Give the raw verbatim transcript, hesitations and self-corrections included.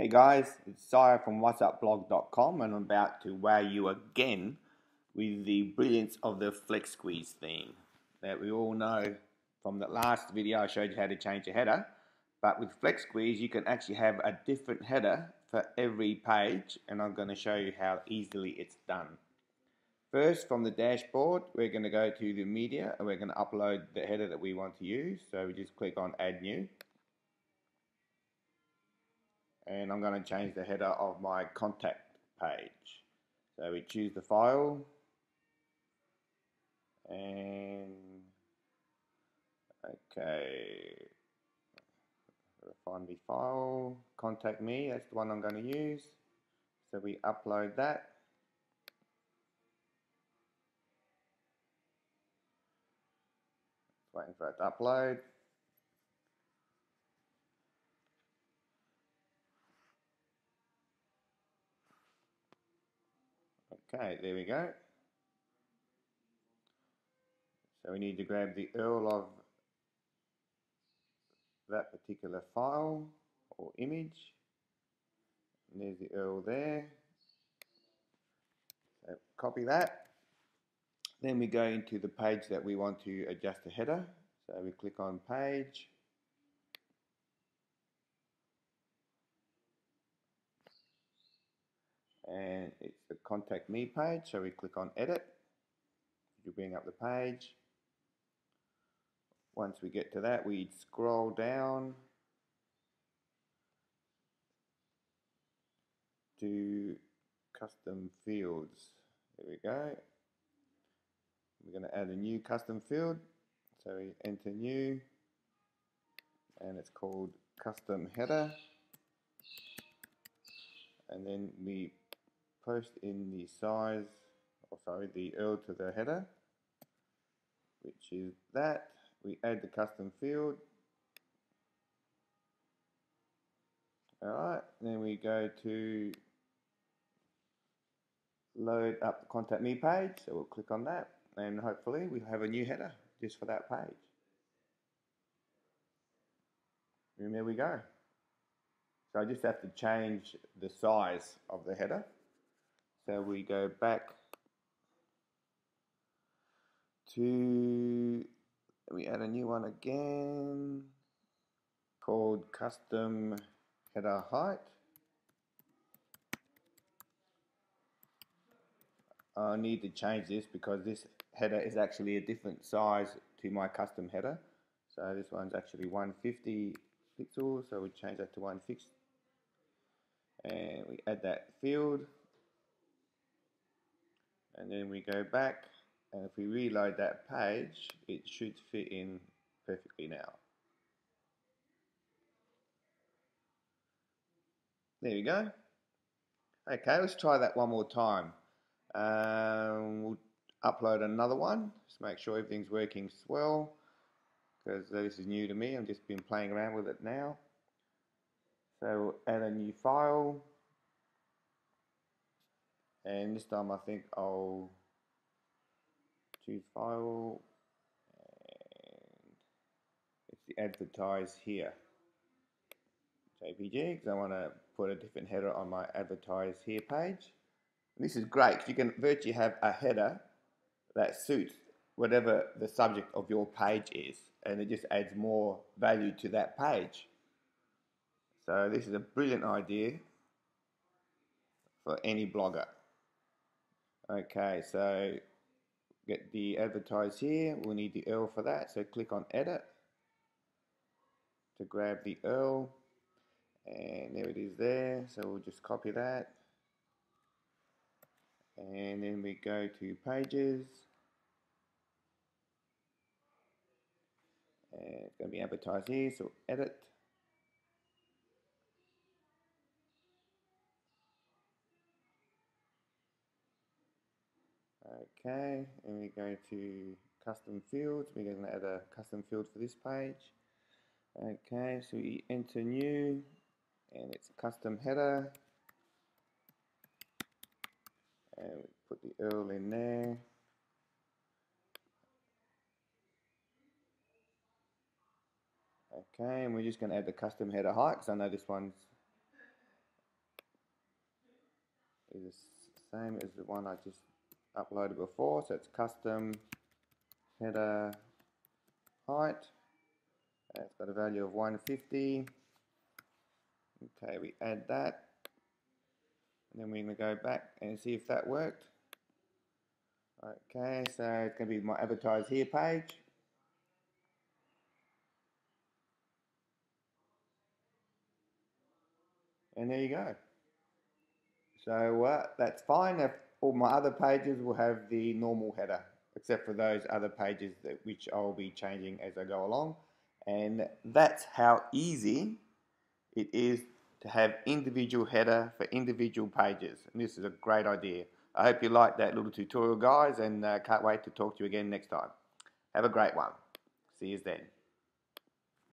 Hey guys, it's Sire from WhatsUp Blog dot com, and I'm about to wow you again with the brilliance of the FlexSqueeze theme that we all know from the last video. I showed you how to change a header, but with FlexSqueeze you can actually have a different header for every page, and I'm going to show you how easily it's done. First, from the dashboard, we're going to go to the media and we're going to upload the header that we want to use, so we just click on Add New. And I'm going to change the header of my contact page. So we choose the file and okay, find me file, contact me, that's the one I'm going to use. So we upload that. Waiting for it to upload. Okay, there we go. So we need to grab the U R L of that particular file or image. And there's the U R L there. So copy that. Then we go into the page that we want to adjust the header. So we click on page. And it's the Contact Me page, so we click on Edit. You bring up the page. Once we get to that, we scroll down to Custom Fields. There we go. We're going to add a new custom field, so we enter New, and it's called Custom Header. And then we post in the size, or sorry, the U R L to the header, which is that. We add the custom field. Alright, then we go to load up the Contact Me page, so we'll click on that, and hopefully we'll have a new header just for that page. And there we go. So I just have to change the size of the header. So we go back to, we add a new one again called Custom Header Height. I need to change this because this header is actually a different size to my custom header. So this one's actually one hundred fifty pixels, so we change that to one hundred fifty. And we add that field, and then we go back, and if we reload that page, it should fit in perfectly now. There we go. Okay, let's try that one more time. Um, we'll upload another one, just make sure everything's working swell, because this is new to me. I've just been playing around with it now. So we'll add a new file, and this time I think I'll choose file, and it's the advertise here J P G, because I want to put a different header on my advertise here page. And this is great because you can virtually have a header that suits whatever the subject of your page is, and it just adds more value to that page. So this is a brilliant idea for any blogger. Okay, so get the advertise here, we'll need the U R L for that, so click on Edit to grab the U R L, and there it is there, so we'll just copy that, and then we go to Pages, and it's going to be advertised here, so edit. Okay, and we go to Custom Fields. We're going to add a custom field for this page. Okay, so we enter New, and it's Custom Header, and we put the U R L in there. Okay, and we're just going to add the custom header height, because I know this one's the same as the one I just uploaded before, so it's custom header height, and it's got a value of one fifty. Okay, we add that, and then we're going to go back and see if that worked. Okay, so it's going to be my advertise here page. And there you go. So uh, that's fine. If all my other pages will have the normal header, except for those other pages that which I'll be changing as I go along. And that's how easy it is to have individual header for individual pages. And this is a great idea. I hope you liked that little tutorial, guys, and uh, can't wait to talk to you again next time. Have a great one. See you then.